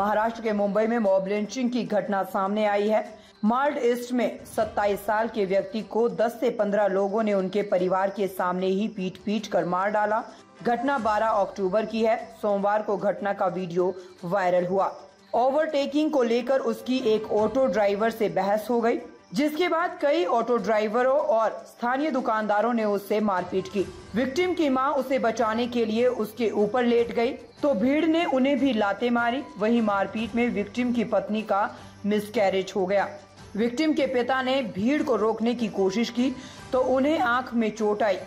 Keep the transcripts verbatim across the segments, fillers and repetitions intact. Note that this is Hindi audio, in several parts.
महाराष्ट्र के मुंबई में मॉब लिंचिंग की घटना सामने आई है। मार्ड ईस्ट में सत्ताईस साल के व्यक्ति को दस से पंद्रह लोगों ने उनके परिवार के सामने ही पीट पीट कर मार डाला। घटना बारह अक्टूबर की है। सोमवार को घटना का वीडियो वायरल हुआ। ओवरटेकिंग को लेकर उसकी एक ऑटो ड्राइवर से बहस हो गई, जिसके बाद कई ऑटो ड्राइवरों और स्थानीय दुकानदारों ने उससे मारपीट की। विक्टिम की मां उसे बचाने के लिए उसके ऊपर लेट गई तो भीड़ ने उन्हें भी लातें मारी। वहीं मारपीट में विक्टिम की पत्नी का मिसकैरेज हो गया। विक्टिम के पिता ने भीड़ को रोकने की कोशिश की तो उन्हें आंख में चोट आई।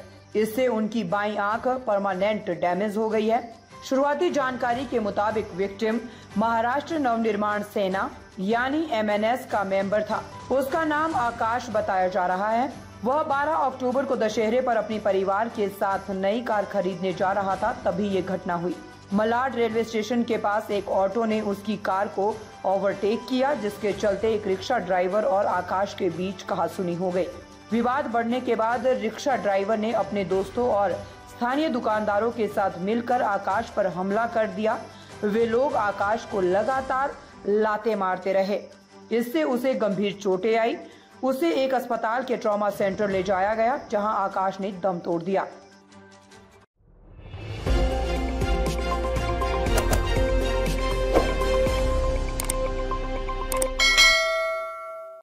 इससे उनकी बाईं आंख परमानेंट डैमेज हो गई है। शुरुआती जानकारी के मुताबिक विक्टिम महाराष्ट्र नवनिर्माण सेना यानी एम एन एस का मेंबर था। उसका नाम आकाश बताया जा रहा है। वह बारह अक्टूबर को दशहरे पर अपने परिवार के साथ नई कार खरीदने जा रहा था, तभी ये घटना हुई। मलाड रेलवे स्टेशन के पास एक ऑटो ने उसकी कार को ओवरटेक किया, जिसके चलते एक रिक्शा ड्राइवर और आकाश के बीच कहासुनी हो गयी। विवाद बढ़ने के बाद रिक्शा ड्राइवर ने अपने दोस्तों और स्थानीय दुकानदारों के साथ मिलकर आकाश पर हमला कर दिया। वे लोग आकाश को लगातार लातें मारते रहे। इससे उसे गंभीर चोटें आई। उसे एक अस्पताल के ट्रॉमा सेंटर ले जाया गया, जहां आकाश ने दम तोड़ दिया।